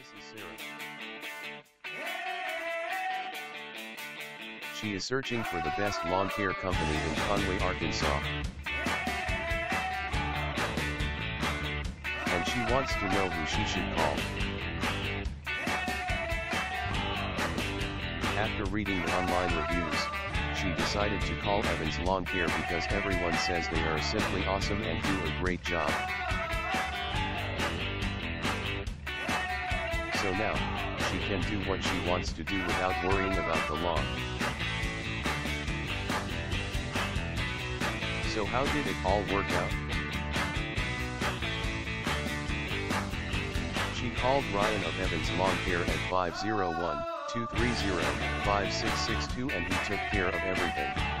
This is Sarah. She is searching for the best lawn care company in Conway, Arkansas. And she wants to know who she should call. After reading the online reviews, she decided to call Evans Lawn Care because everyone says they are simply awesome and do a great job. So now, she can do what she wants to do without worrying about the lawn. So how did it all work out? She called Ryan of Evans Lawn Care at 501-230-5662 and he took care of everything.